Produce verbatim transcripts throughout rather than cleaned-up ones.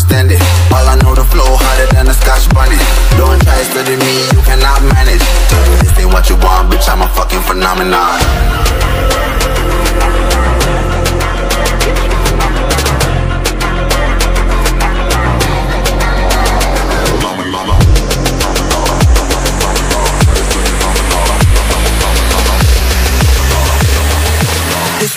stand it. All I know the flow harder than a Scotch bunny. Don't try studying me, you cannot manage. Tell me this ain't what you want, bitch, I'm a fucking phenomenon. This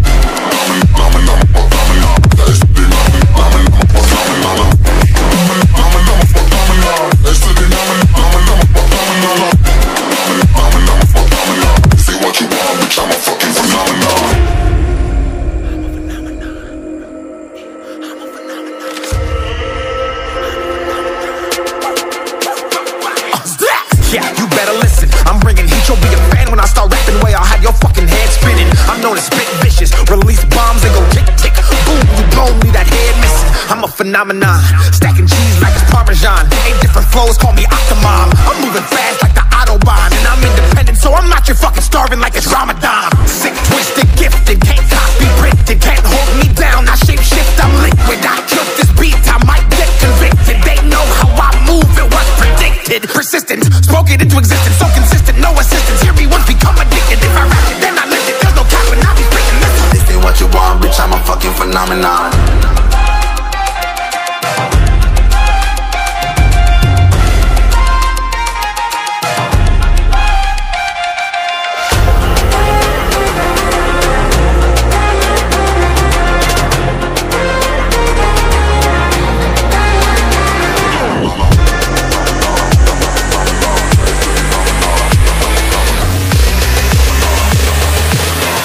Yeah, you better listen, I'm bringing heat, you'll be a fan when I start rapping way, I'll have your fucking head spinning. I'm known as spit vicious, release bombs and go tick tick, boom, you blow me that head missing. I'm a phenomenon, stacking cheese like it's Parmesan. Eight different flows, call me Octomom. I'm moving fast like the Autobahn, and I'm independent, so I'm not your fucking starving like it's Ramadan. Sick, twisted, gifted, can't copy, printed, can't hold me down, I shape shift, I'm liquid, I kill this beat, I might get convicted. They know how I move, it was predicted, persistent. Get into existence, so consistent, no assistance. Hear me once, become addicted. If I rap it, then I lift it. There's no cap when I be freaking listen. This ain't what you want, bitch, I'm a fucking phenomenon.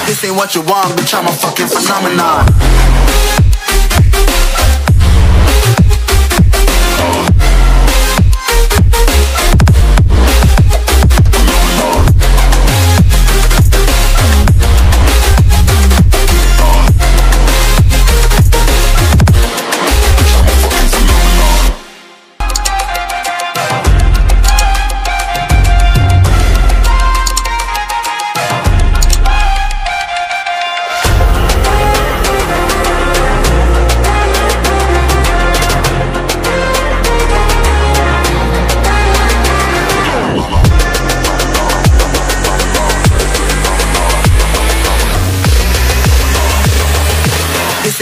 This ain't what you want, bitch, I'm a fucking phenomenon. This